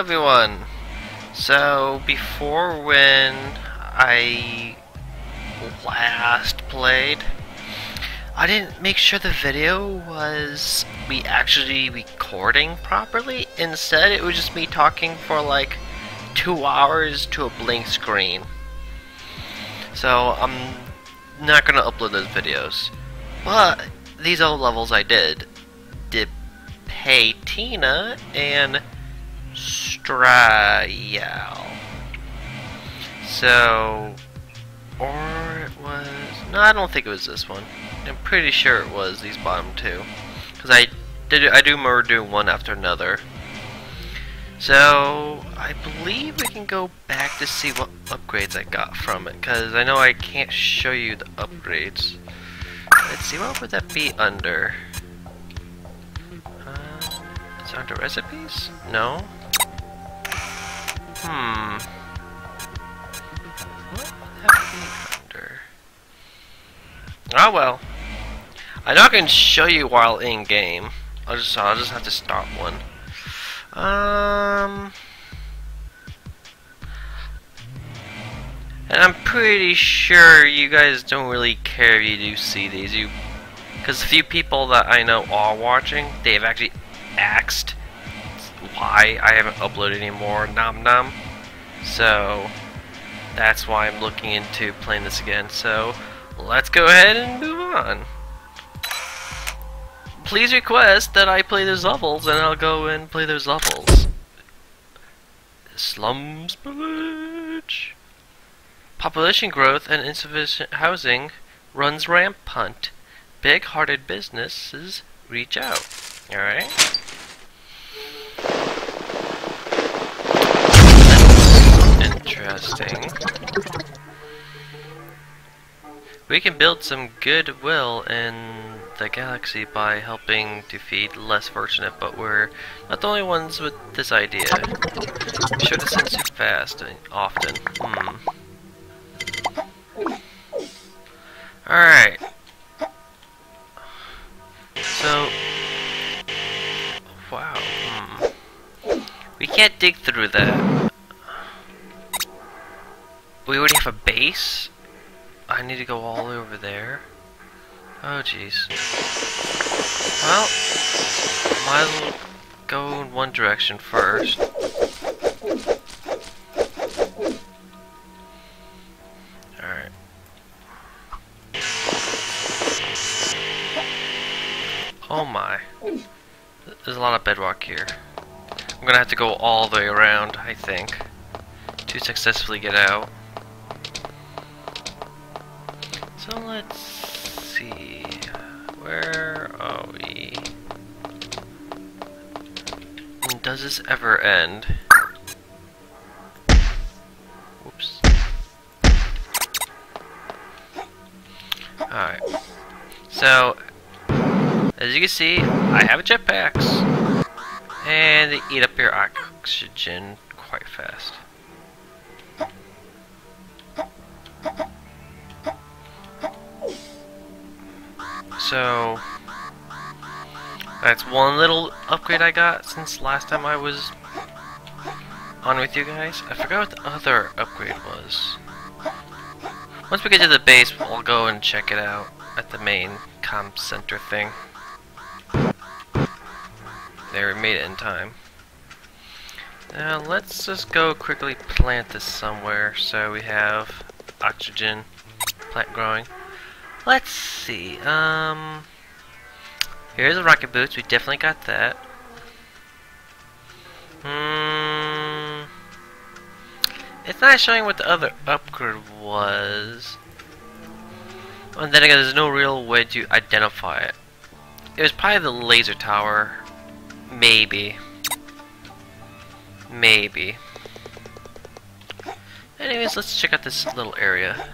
everyone! So, before when I last played, I didn't make sure the video was me actually recording properly. Instead, it was just me talking for like 2 hours to a blank screen. So, I'm not gonna upload those videos. But, these old levels I did Patina and Strial. So, or it was, no, I don't think it was this one. I'm pretty sure it was these bottom two, because I do remember doing one after another. So I believe we can go back to see what upgrades I got from it, because I know I can't show you the upgrades. Let's see, what would that be under? It's under recipes? No. What would that be under? Oh well. I'm not going to show you while in game. I'll just have to start one. And I'm pretty sure you guys don't really care if you do see these, because a few people that I know are watching, they've actually asked why I haven't uploaded any more Nom Nom. So that's why I'm looking into playing this again. So let's go ahead and move on. Please request that I play those levels, and I'll go and play those levels. Slums Village. Population growth and insufficient housing runs rampant. Big-hearted businesses reach out. Alright. Interesting. We can build some goodwill in the galaxy by helping to feed less fortunate, but we're not the only ones with this idea. Be sure to sense it fast and often. Alright. So... wow. We can't dig through that. We already have a base? I need to go all the way over there. Oh jeez. Well, might as well go in one direction first. Alright. Oh my. There's a lot of bedrock here. I'm gonna have to go all the way around, I think, to successfully get out. So let's see, where are we? And does this ever end? Oops. Alright. So, as you can see, I have jetpacks. And they eat up your oxygen quite fast. So that's one little upgrade I got since last time I was on with you guys. I forgot what the other upgrade was. Once we get to the base, we'll go and check it out at the main comp center thing. There, we made it in time. Now let's just go quickly plant this somewhere so we have oxygen plant growing. Let's see, here's the rocket boots, we definitely got that. It's not showing what the other upgrade was. And then again, there's no real way to identify it. It was probably the laser tower. Maybe. Maybe. Anyways, let's check out this little area.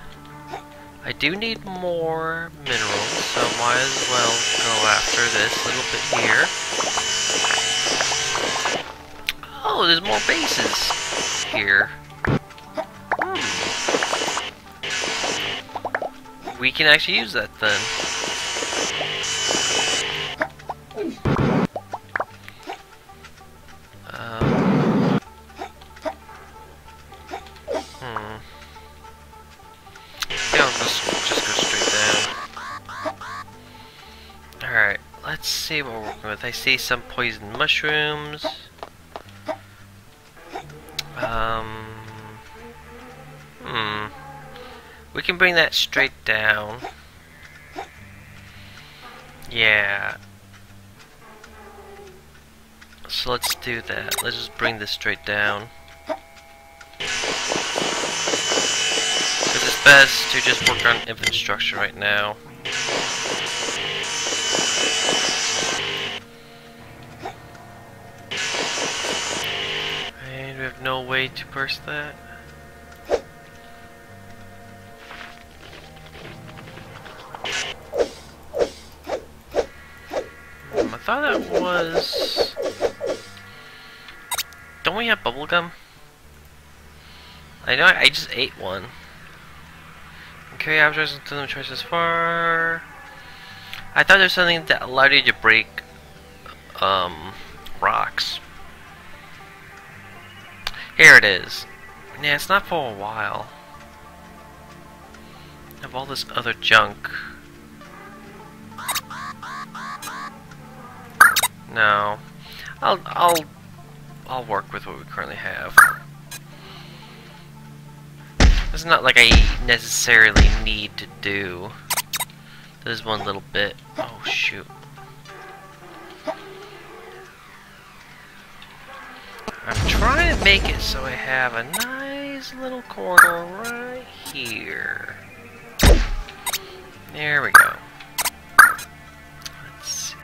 I do need more minerals, so might as well go after this little bit here. Oh, there's more bases here. We can actually use that then. see what we're working with. I see some poison mushrooms. We can bring that straight down. Yeah. So let's do that. Let's just bring this straight down. Because it's best to just work on infrastructure right now. And we have no way to burst that. I thought it was... Don't we have bubblegum? I know I just ate one. Carry objects until the choice is far. I thought there's something that allowed you to break rocks. Here it is. Yeah, it's not for a while. I have all this other junk. No. I'll work with what we currently have. It's not like I necessarily need to do this one little bit. Oh shoot. I'm trying to make it so I have a nice little corridor right here. There we go. Let's see.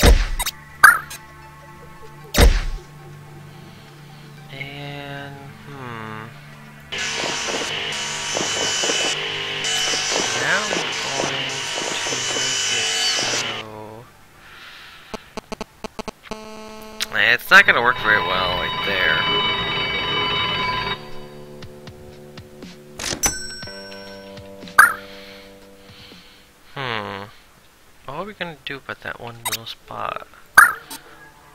And now we're going to make it so... It's not going to work very well right there. What are we going to do about that one little spot?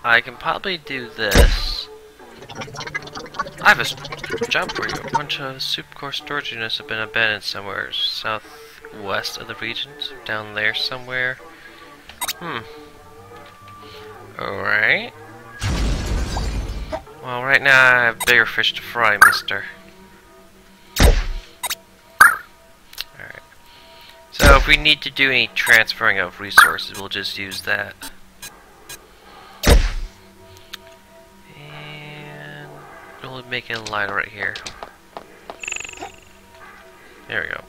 I can probably do this. I have a job for you. A bunch of supercore storage units have been abandoned somewhere southwest of the regions. Down there somewhere. Alright. Well, right now I have bigger fish to fry, mister. Alright. So if we need to do any transferring of resources, we'll just use that. We'll make it a line right here. There we go.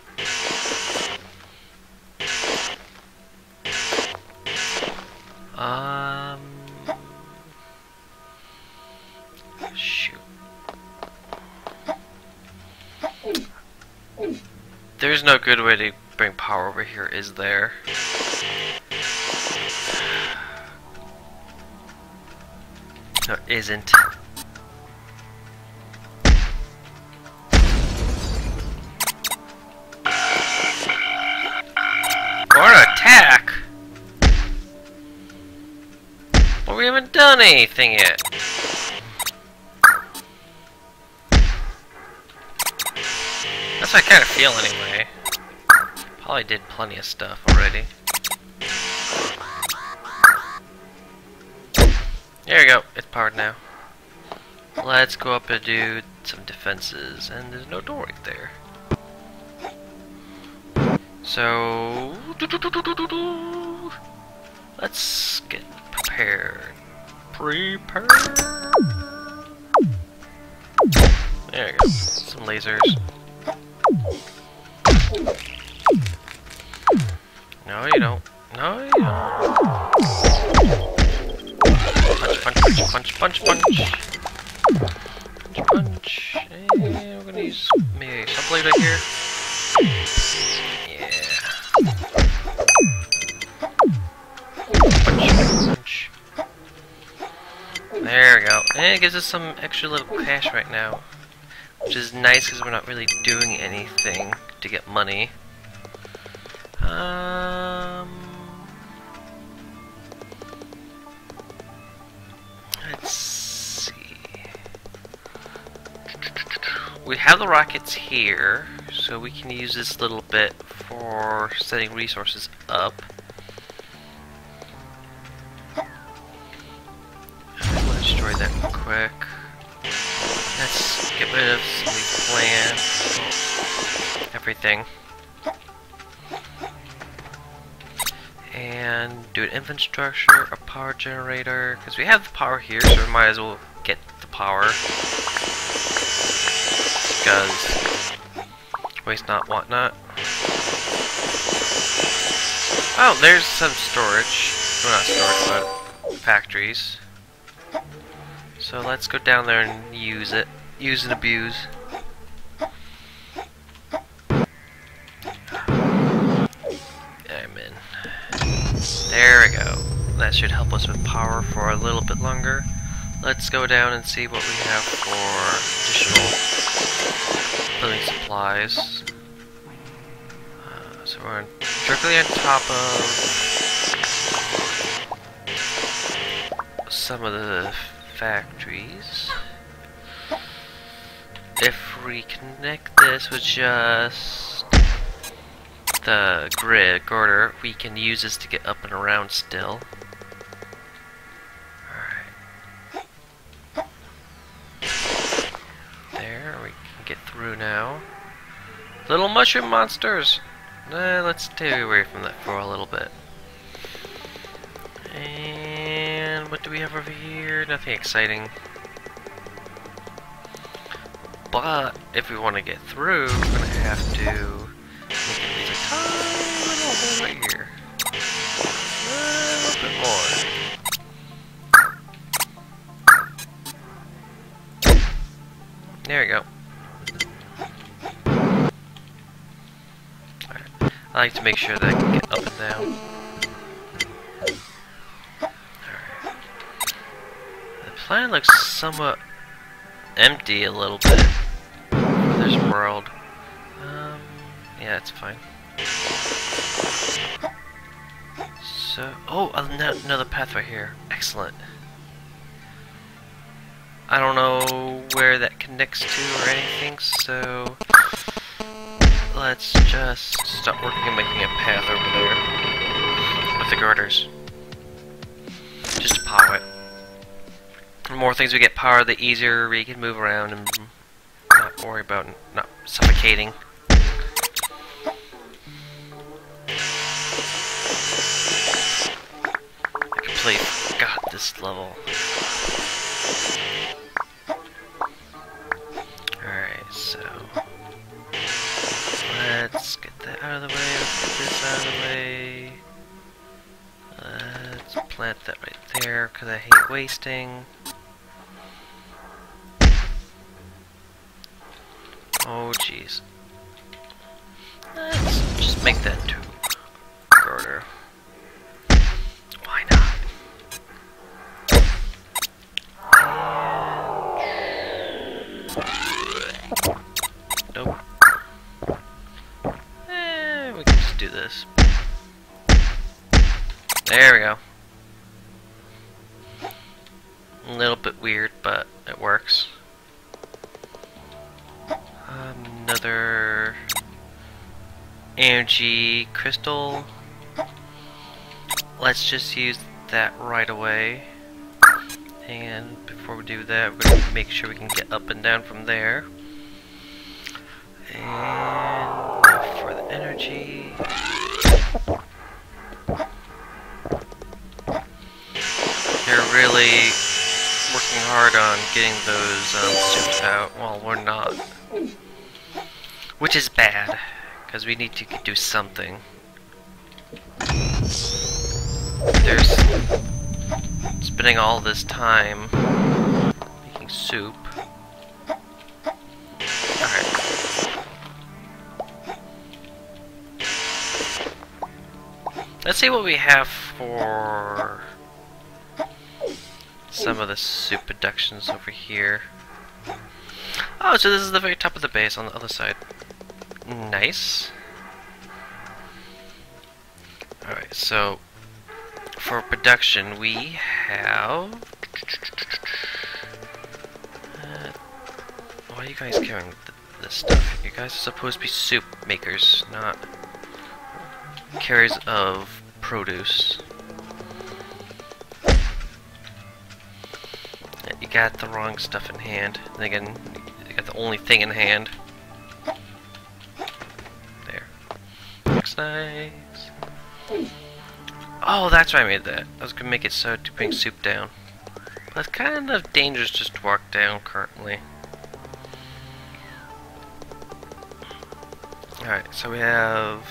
Shoot. There's no good way to bring power over here, is there? There isn't. Done anything yet. That's what I kind of feel anyway. Probably did plenty of stuff already. There we go. It's powered now. Let's go up and do some defenses, and there's no door right there. So... Let's get prepared. Prepare. There we go. Some lasers. No, you don't. No, you don't. Punch, punch, punch, punch, punch. Punch, punch. And we're gonna use maybe a subblade right here. Yeah. Punch, punch. There we go. And it gives us some extra little cash right now. Which is nice because we're not really doing anything to get money. Let's see. We have the rockets here, so we can use this little bit for setting resources up. get rid of some plants, everything. And do an infrastructure, a power generator, because we have the power here, so we might as well get the power. Because waste not, want not. Oh, there's some storage. Well, not storage, but factories. So let's go down there and use it. Use and abuse. I'm in. There we go. That should help us with power for a little bit longer. Let's go down and see what we have for additional building supplies. So we're directly on top of some of the factories. If we connect this with just the grid girder, we can use this to get up and around still. Alright. There, we can get through now. Little mushroom monsters! Let's stay away from that for a little bit. And what do we have over here? Nothing exciting. But if we want to get through, we're going to have to make at least a tiny little hole right here. A little bit more. There we go. I like to make sure that I can get up and down. Alright. The planet looks somewhat empty a little bit. There's a world. Yeah, it's fine. So, oh, another path right here. Excellent. I don't know where that connects to or anything, so let's just stop working on making a path over there with the girders. Just to power it. The more things we get power, the easier we can move around and not worry about not suffocating. I completely forgot this level. Alright, so let's get that out of the way, let's get this out of the way. Let's plant that right there, because I hate wasting. Oh jeez. Let's just make that into a girder. Why not? Nope. We can just do this. There we go. A little bit weird, but it works. Another energy crystal. Let's just use that right away. And before we do that, we're going to make sure we can get up and down from there. And for the energy. They're really working hard on getting those suits out. Well, we're not. Which is bad, because we need to do something. They're spending all this time making soup. Let's see what we have for some of the soup productions over here. Oh, so this is the very top of the base on the other side. Nice. Alright, so for production we have why are you guys carrying this stuff? You guys are supposed to be soup makers, not carriers of produce. You got the wrong stuff in hand. Again, I got the only thing in hand. There. Looks nice. Oh, that's why I made that. I was gonna make it so to bring soup down. But it's kind of dangerous just to walk down currently. Alright, so we have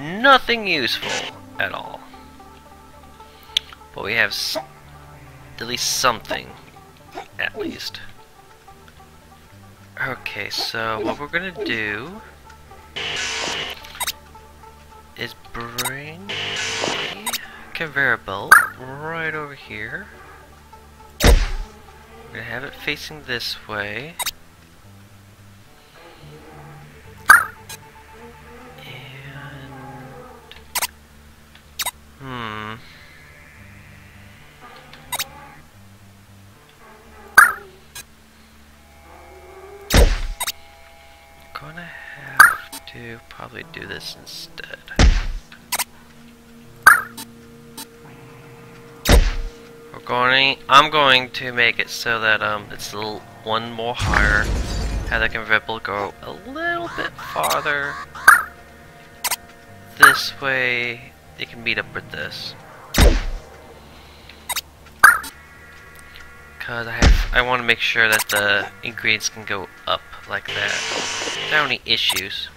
nothing useful at all. But we have at least something, at least. Okay, so what we're gonna do is bring a conveyor belt right over here. We're gonna have it facing this way. And gonna have to probably do this instead. I'm going to make it so that it's a little one more higher. Have the conveyor belt go a little bit farther this way. They can meet up with this. Cause I want to make sure that the ingredients can go up like that. There are any issues.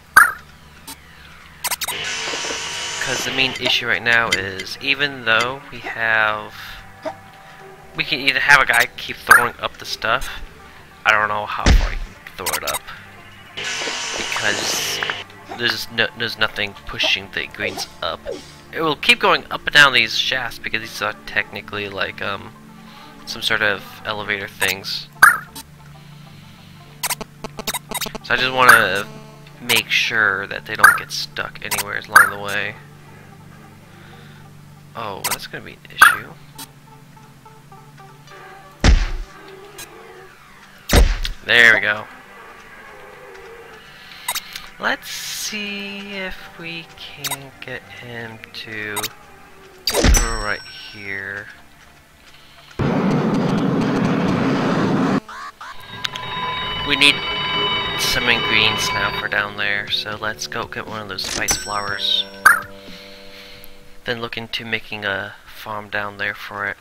Cause the main issue right now is even though we have. We can either have a guy keep throwing up the stuff. I don't know how far you can throw it up because there's nothing pushing the ingredients up. It will keep going up and down these shafts because these are technically like some sort of elevator things. So I just want to make sure that they don't get stuck anywhere along the way. Oh, that's gonna be an issue. There we go. Let's see if we can get him to go right here. We need some ingredients now for down there, so let's go get one of those spice flowers. Then look into making a farm down there for it.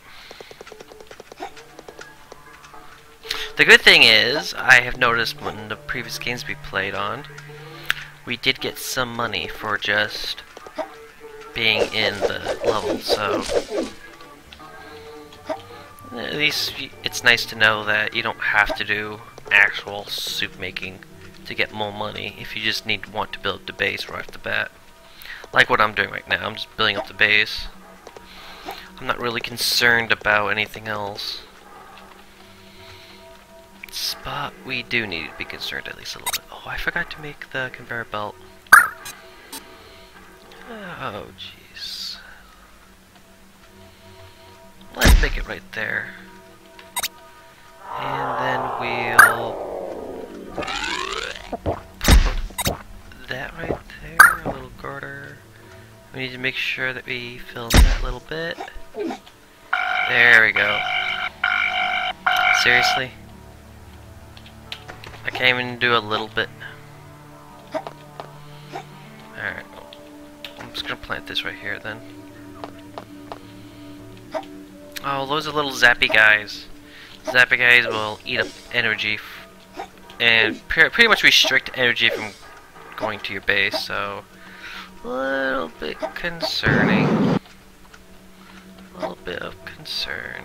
The good thing is, I have noticed when the previous games we played on, we did get some money for just being in the level, so at least it's nice to know that you don't have to do actual soup making to get more money if you just want to build the base right off the bat. Like what I'm doing right now, I'm just building up the base. I'm not really concerned about anything else. Spot we do need to be concerned at least a little bit. Oh, I forgot to make the conveyor belt. Oh, jeez. Let's make it right there. And then we'll put that right there, a little garter. We need to make sure that we fill that little bit. There we go. Seriously? I can't even do a little bit. Alright, I'm just gonna plant this right here then. Oh, those are little zappy guys. Zappy guys will eat up energy and pretty much restrict energy from going to your base, so a little bit concerning. A little bit of concern.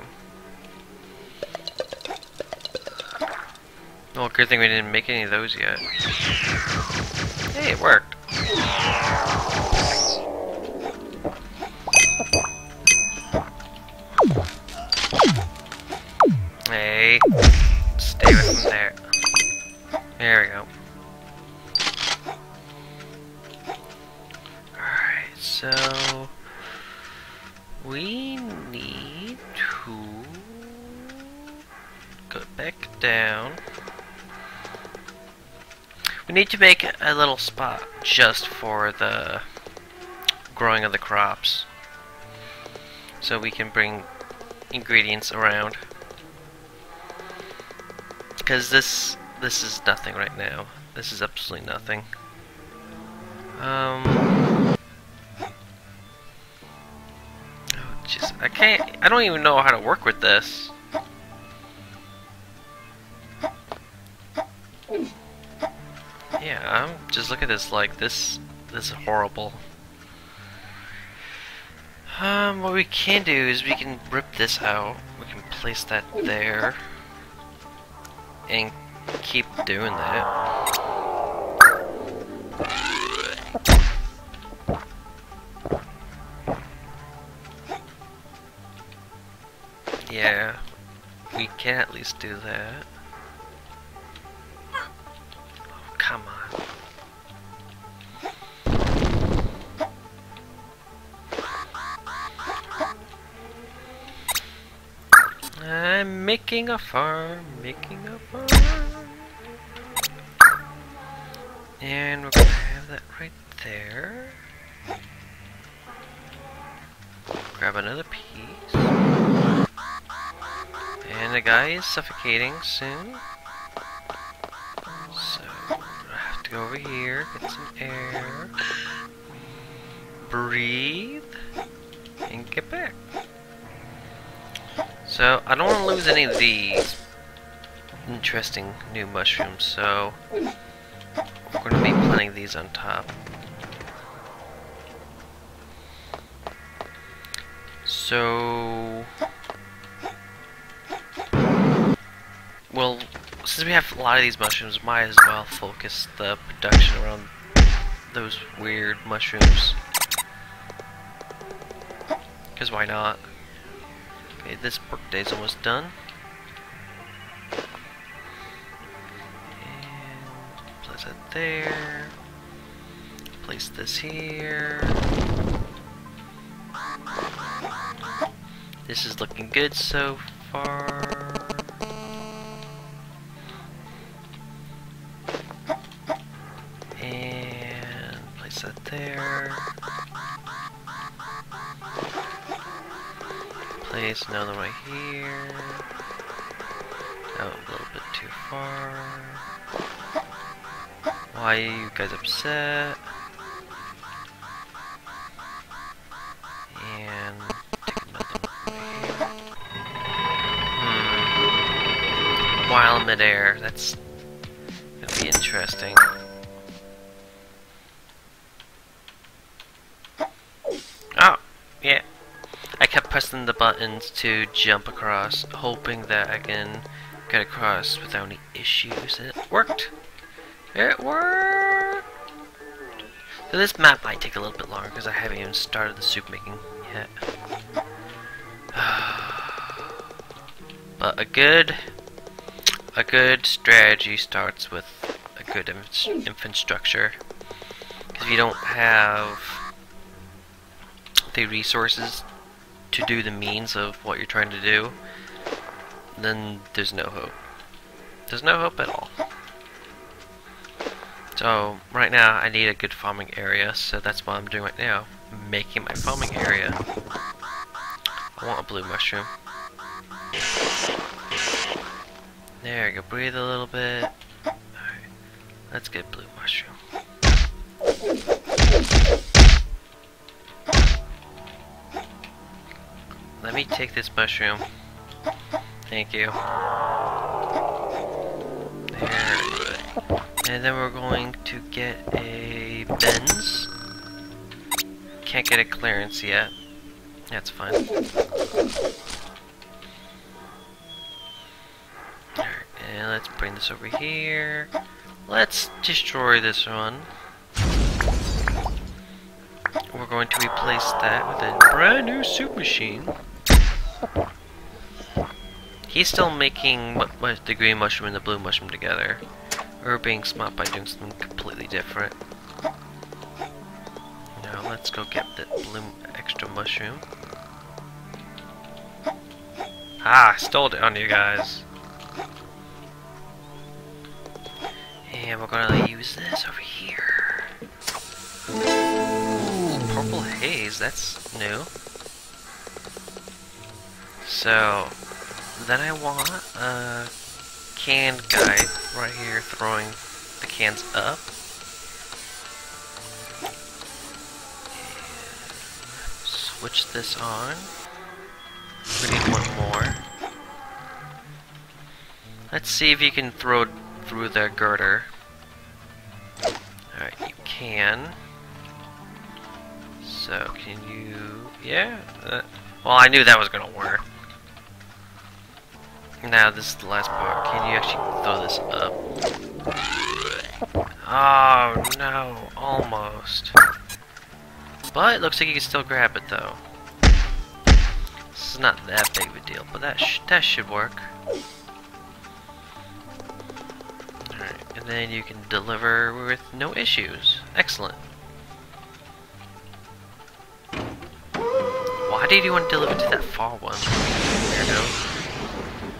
Well, good thing we didn't make any of those yet. Hey, it worked! Hey, stay away from there. There we go. Alright, so we need to go back down. We need to make a little spot just for the growing of the crops so we can bring ingredients around. because this is nothing right now. This is absolutely nothing. Oh jeez, I can't. I don't even know how to work with this. Yeah, I'm just look at this. Like this is horrible. What we can do is we can rip this out. We can place that there. And keep doing that. Yeah, we can at least do that. Oh, come on. I'm making a farm, and we're gonna have that right there. Grab another piece. And the guy is suffocating soon. So, I have to go over here, get some air, breathe, and get back. So, I don't want to lose any of these interesting new mushrooms, so we're going to be planting these on top. So, well, since we have a lot of these mushrooms, might as well focus the production around those weird mushrooms. Because why not? Okay, this work day's almost done. And place that there. Place this here. This is looking good so far. And place that there. Place another right here. Oh, a little bit too far. Why are you guys upset? And take another one right here. While midair, that's gonna be interesting. Oh, yeah. I kept pressing the buttons to jump across, hoping that I can get across without any issues, and it worked! It worked! So this map might take a little bit longer, because I haven't even started the soup making yet. But a good strategy starts with a good infrastructure. Because if you don't have the resources to do the means of what you're trying to do, then there's no hope. There's no hope at all. So right now I need a good farming area, so that's what I'm doing right now. Making my farming area. I want a blue mushroom. There you go, breathe a little bit. Alright, let's get blue mushroom. Let me take this mushroom. Thank you. There. And then we're going to get a Benz. Can't get a clearance yet. That's fine. Alright, and let's bring this over here. Let's destroy this one. We're going to replace that with a brand new soup machine. He's still making the green mushroom and the blue mushroom together. We're being smart by doing something completely different. Now let's go get the blue extra mushroom. Ah, I stole it on you guys. And we're gonna use this over here. Ooh, purple haze, that's new. So, then I want a can guy right here throwing the cans up. And switch this on. We need one more. Let's see if you can throw through the girder. Alright, you can. So, can you... yeah? Well, I knew that was gonna work. Now, this is the last part. Can you actually throw this up? Oh, no. Almost. But it looks like you can still grab it, though. This is not that big of a deal, but that should work. Alright, and then you can deliver with no issues. Excellent. Why did you want to deliver to that far one? Weirdo.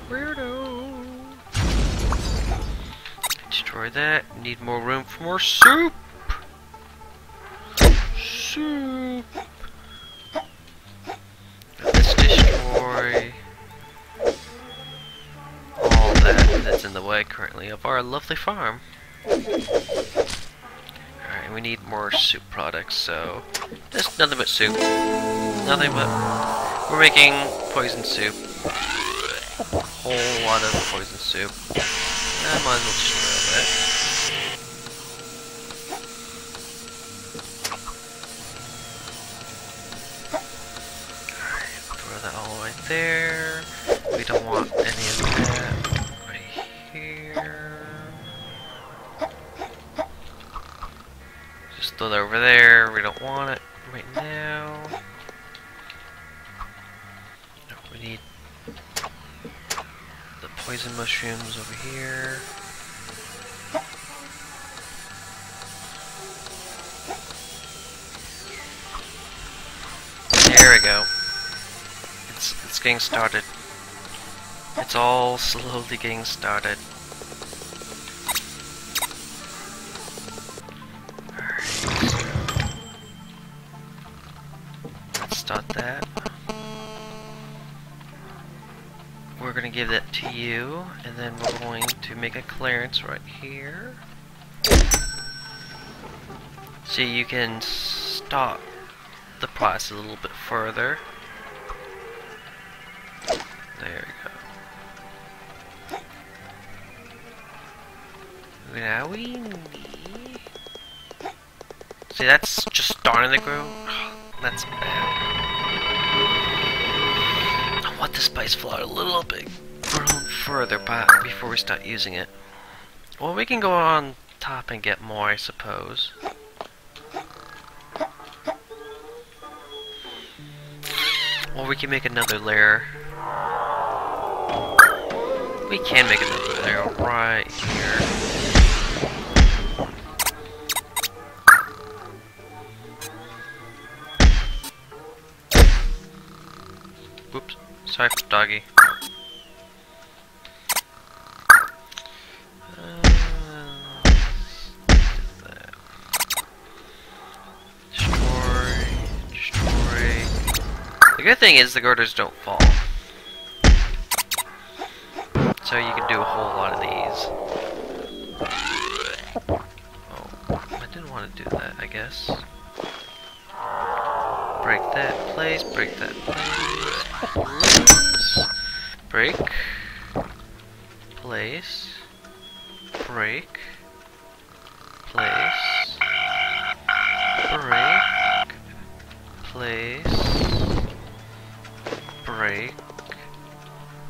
Weirdo. Destroy that. Need more room for more soup. Soup. Let's destroy all that that's in the way currently of our lovely farm. Alright, we need more soup products, so just nothing but soup. Nothing but... we're making poison soup. Whole lot of poison soup. I might as well just grab it. Alright, throw that all right there. We don't want any of that right here. Just throw that over there. We don't want it right now. No, we need poison mushrooms over here. There we go. It's getting started. It's all slowly getting started. Alright. So let's start that. We're going to give that to you, and then we're going to make a clearance right here. So you can stop the process a little bit further. There we go. Now we need... see, that's just starting to grow. Oh, that's bad. I want the spice flower a little bit further before we start using it. Well, we can go on top and get more, I suppose. Or we can make another layer. We can make another layer right here. Whoops. Sorry for doggy. Destroy. The good thing is the girders don't fall. So you can do a whole lot of these. Oh, I didn't want to do that, I guess. Break that place, break that place. Break. Place. Break. Place. Break. Place. Break.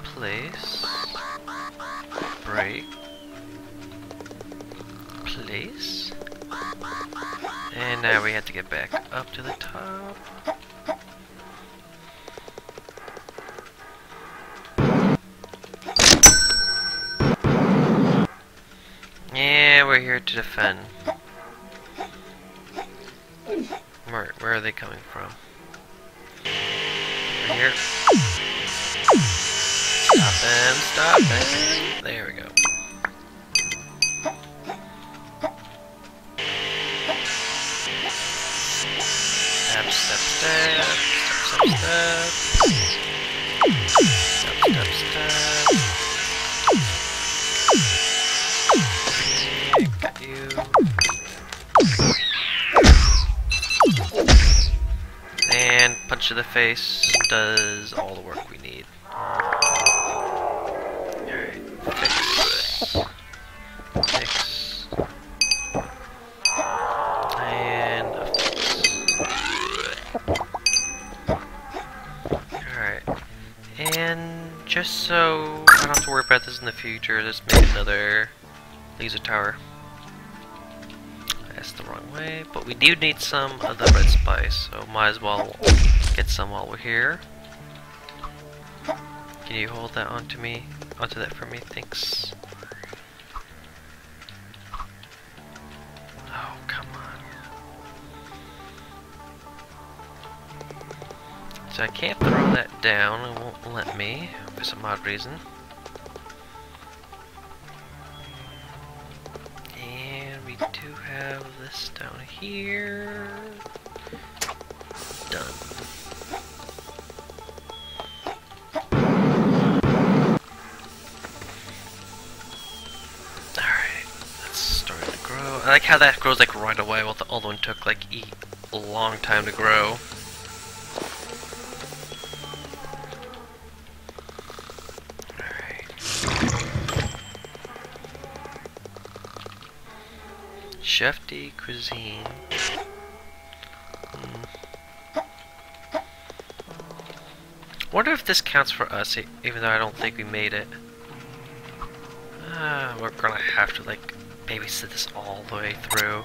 Place. Break. Place. And now we have to get back up to the top. Yeah, we're here to defend. Where are they coming from? Over here. Stop them, stop them. There we go. Step, step, step. Step, step, step. Step, step, step. to the face does all the work we need. Alright, fix. Fix. And a fix. Alright. And just so I don't have to worry about this in the future, let's make another laser tower. That's the wrong way, but we do need some of the red spice, so might as well get some while we're here. Can you hold that onto that for me? Thanks. Oh, come on. So I can't throw that down, it won't let me, for some odd reason. To have this down here. Done. Alright, that's starting to grow. I like how that grows like right away while the other one took like a long time to grow. Chef de cuisine. Wonder if this counts for us, even though I don't think we made it. We're gonna have to like babysit this all the way through.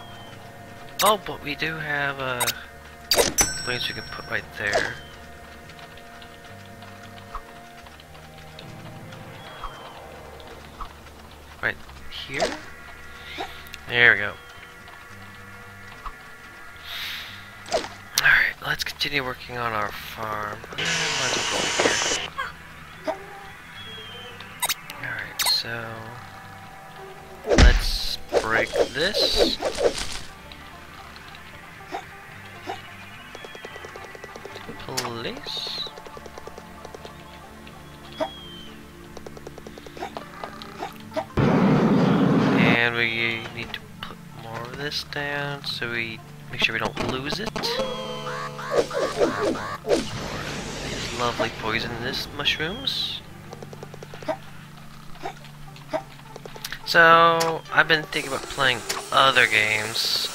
Oh, but we do have things we can put right there. Right here. There we go. Let's continue working on our farm. Let's go over here. Alright, so let's break this. Place. And we need to put more of this down so we make sure we don't lose it. These lovely poisonous mushrooms. So, I've been thinking about playing other games.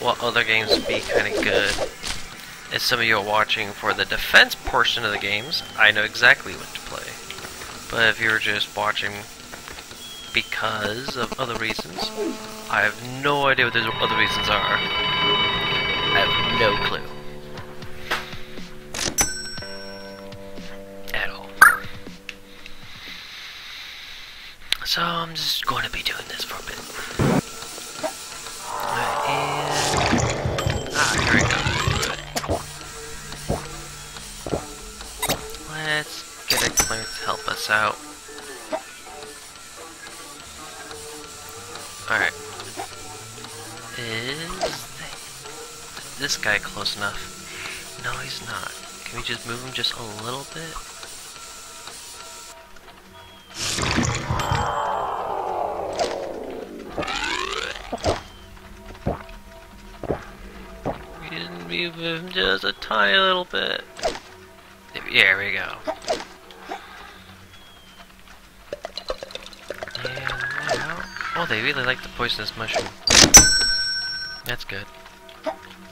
What other games would be kind of good? As some of you are watching for the defense portion of the games, I know exactly what to play. But if you're just watching because of other reasons, I have no idea what those other reasons are. I have no clue. At all. So I'm just going to be doing this for a bit. And... here we go. Let's get a clear to help us out. Alright. This guy close enough? No, he's not. Can we just move him just a little bit? We didn't move him just a tiny little bit. There we go. And now, oh, they really like the poisonous mushroom. That's good.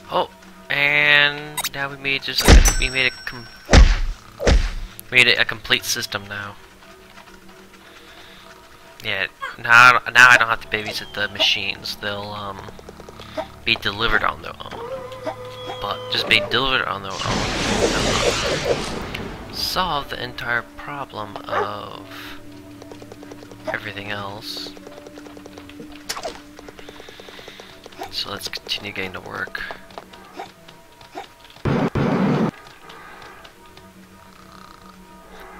Oh, and now we made a complete system now. Yeah, now I don't have to babysit the machines. They'll be delivered on their own. But just being delivered on their own solve the entire problem of everything else. So let's continue getting to work.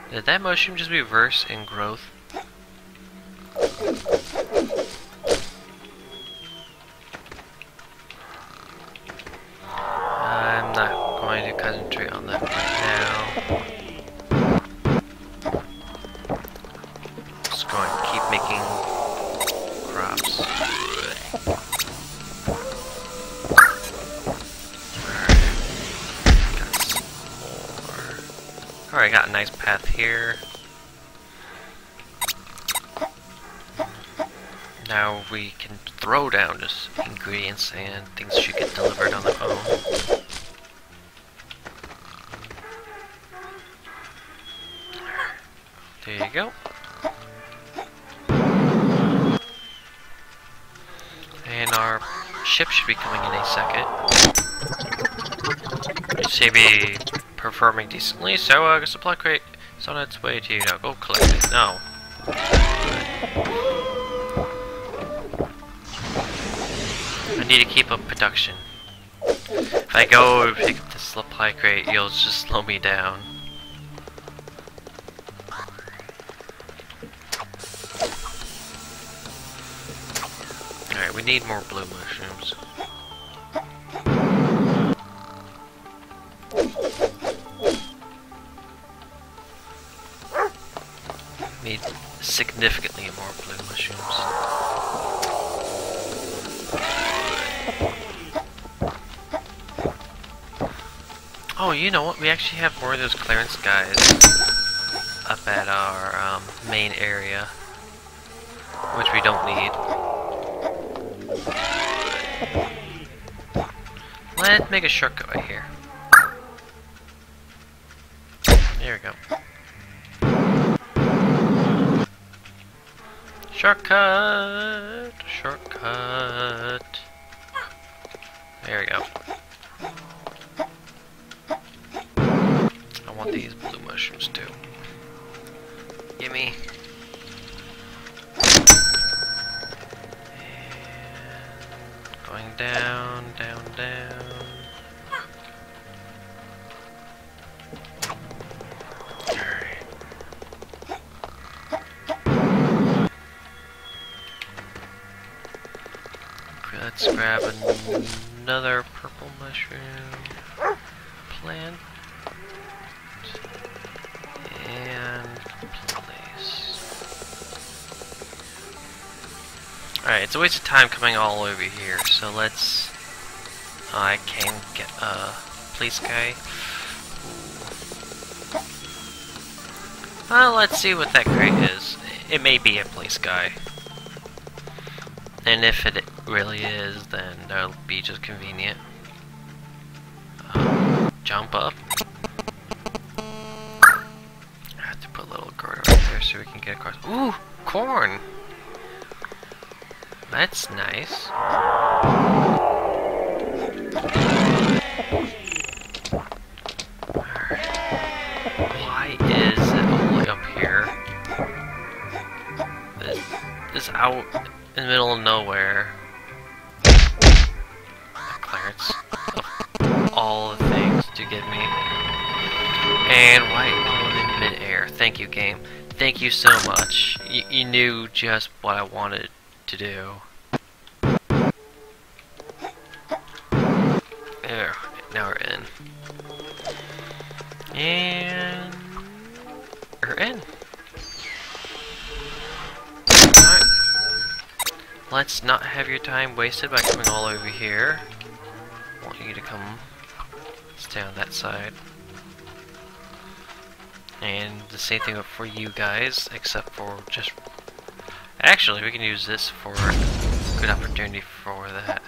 Did that mushroom just reverse in growth? I'm not going to concentrate on that right now. Just going to keep making crops. Alright. Got Alright, got a nice path here. Now we can throw down just ingredients and things that should get delivered on the phone. There you go. And our ship should be coming in a second. It should be performing decently, so a supply crate is on its way to you now. Go collect it. No. I need to keep up production. If I go pick up the supply crate, you'll just slow me down. Alright, we need more blue mushrooms. Need significantly more blue mushrooms. Oh, you know what? We actually have more of those clearance guys up at our main area, which we don't need. Let's make a shortcut right here. There we go. Shortcut! Shortcut! There we go. I want these blue mushrooms too. Gimme. Going down, down, down. Alright. Let's grab another purple mushroom plant. And alright, it's a waste of time coming all over here, so let's... I can get a police guy. Ooh. Well, let's see what that crate is. It may be a police guy. And if it really is, then that'll be just convenient. Jump up. I have to put a little guard right there so we can get across. Ooh! Corn! That's nice. Why is it only up here? This out in the middle of nowhere. A clearance of all the things to get me. And why in mid-air? Thank you, game. Thank you so much. You knew just what I wanted to do. There, now we're in. And we're in. Alright. Let's not have your time wasted by coming all over here. I want you to come stay on that side. And the same thing for you guys, except for just... Actually, we can use this for a good opportunity for that.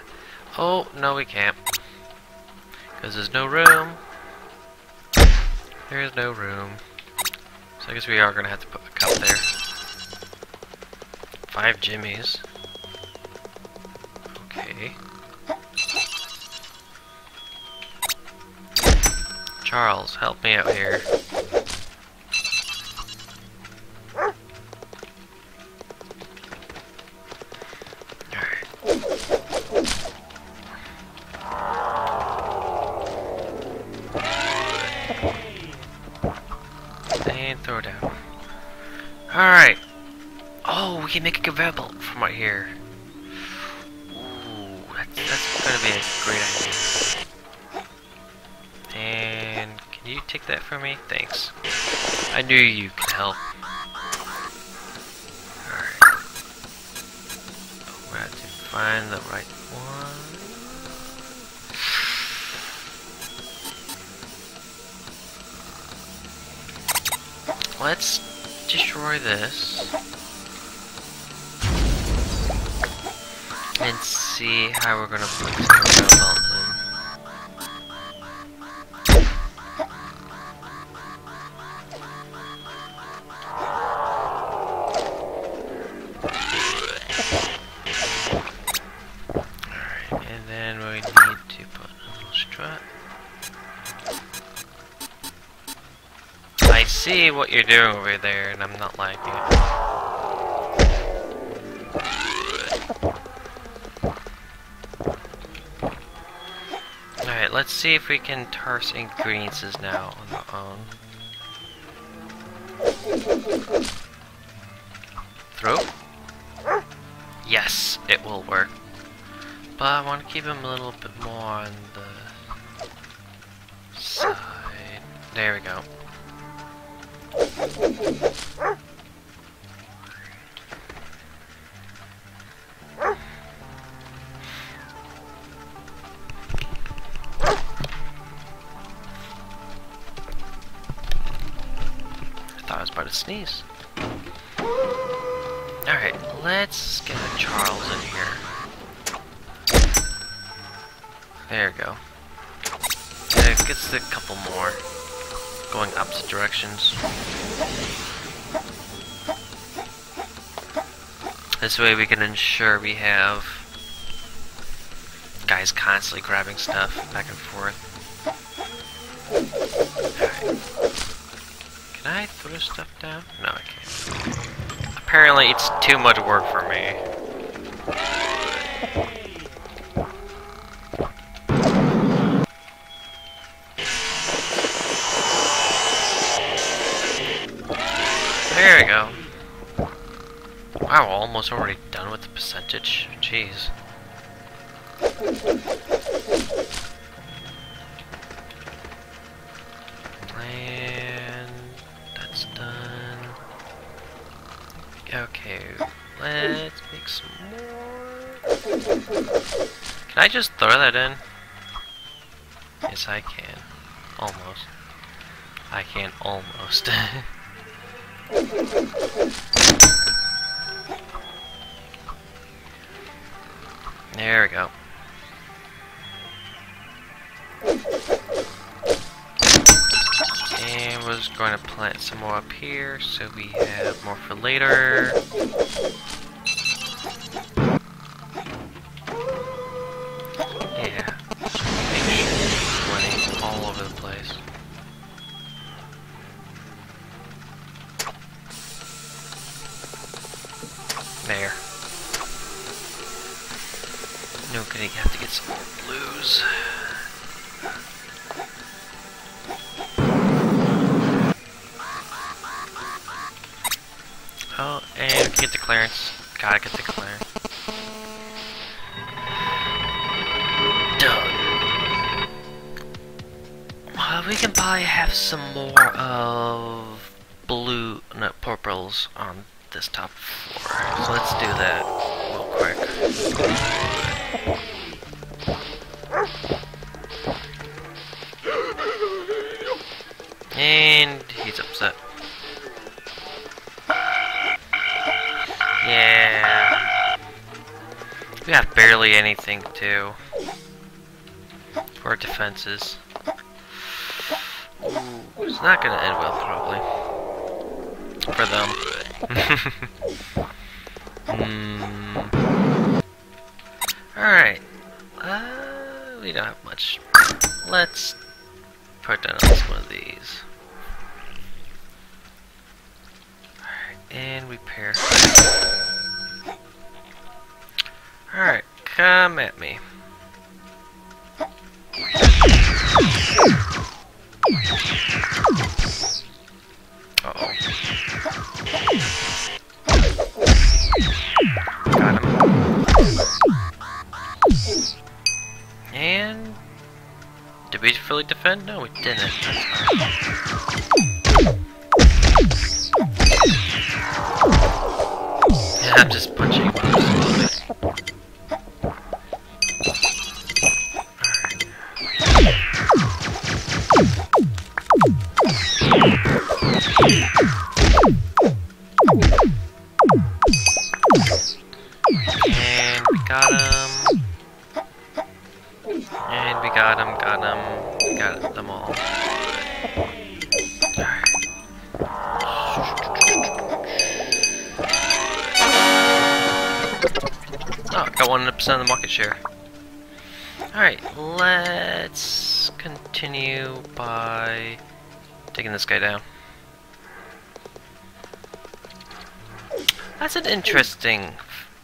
Oh, no we can't. Because there's no room. There is no room. So I guess we are going to have to put a cup there. 5 jimmies. Okay. Charles, help me out here. Alright. Oh, we can make a conveyor belt from right here. Ooh, that's gonna be a great idea. And can you take that for me? Thanks. I knew you could help. Alright. We're gonna have to find the right one. Let's destroy this and see how we're gonna put this down in. Alright, and then we need to put a little strut. I see what you're doing over there, and I'm not liking it. Let's see if we can parse ingredients now on our own. Throw? Yes, it will work. But I want to keep him a little bit more on the side. There we go. Sneeze. Alright, let's get a Charles in here. There we go. It gets a couple more. Going opposite directions. This way we can ensure we have guys constantly grabbing stuff back and forth. Alright. Can I throw stuff down? No, I can't. Apparently it's too much work for me. There we go. Wow, almost already done with the percentage. Jeez. Okay, let's make some more. Can I just throw that in? Yes, I can. Almost. I can almost. There we go. And we're just going to plant some more up here, so we have more for later. Yeah. Make sure there's plenty all over the place. There. No, gonna have to get some more blues. Oh, and get the clearance. Gotta get the clearance. Done. Well, we can probably have some more of blue, no, purples on this top floor. So let's do that real quick. And he's upset. Yeah. We have barely anything too. For defenses. It's not gonna end well probably. For them. Alright. We don't have much. Let's put down at least one of these. And repair. Alright, come at me. Uh-oh. Got him. And... did we really defend? No, we didn't. I'm just punching. Alright. And we got him. And we got him, got him. We got them all. Oh, got 100% of the market share. Alright, let's continue by taking this guy down. That's an interesting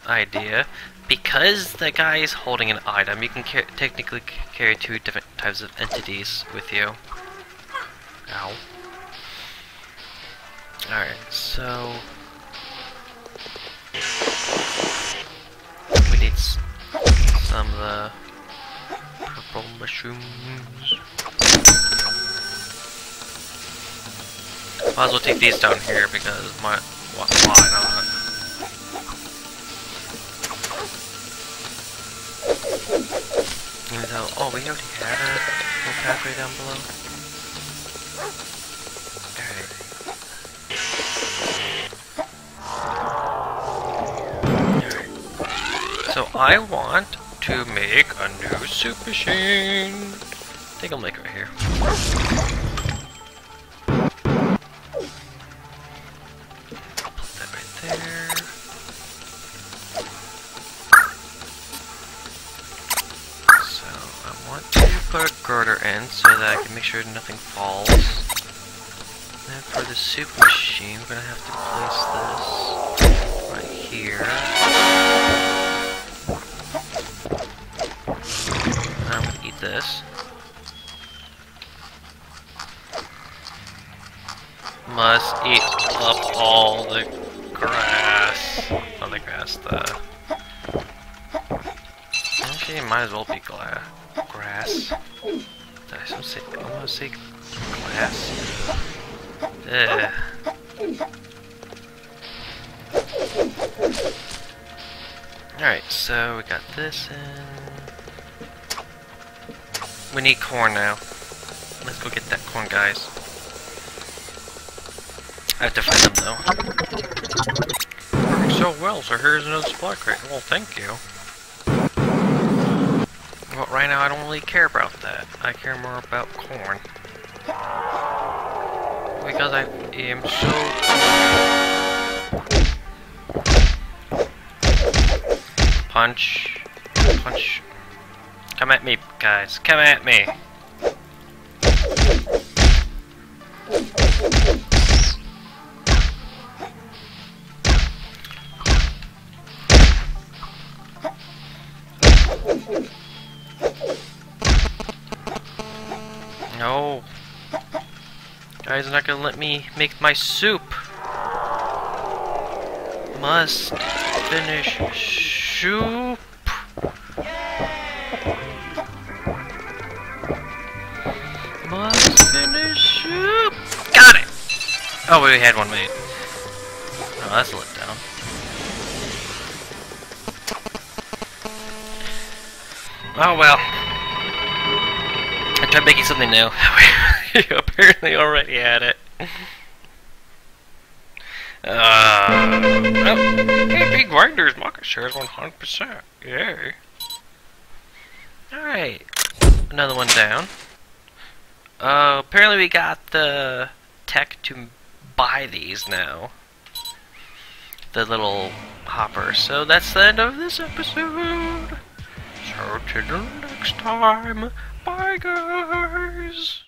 idea. Because the guy is holding an item, you can technically carry two different types of entities with you. Ow. Alright, so... we need some of the purple mushrooms. Might as well take these down here because my... why not? Even though, oh, we already had a little pathway down below. Alright. So I want to make a new soup machine. I think I'll make it right here. Put that right there. Put a girder in so that I can make sure nothing falls. And for the soup machine, we're gonna have to place this right here. And I'm gonna eat this. Must eat up all the grass. Not the grass, the... actually, might as well be glass. Grass. I almost say glass. Ugh. Alright, so we got this in. We need corn now. Let's go get that corn, guys. I have to find them, though. Working so well, so here's another supply crate. Well, thank you. But right now I don't really care about that. I care more about corn. Because I am so... punch. Punch. Come at me, guys. Come at me! No. Guys are not gonna let me make my soup. Must finish soup. Must finish soup. Got it! Oh, we had one made. Oh, that's a letdown. Oh well. I tried making something new. You apparently already had it. Oh. Hey, Big Grinder's market share is 100%. Yay. Alright. Another one down. Apparently we got the tech to buy these now. The little hopper. So that's the end of this episode. So till next time. Bye, guys!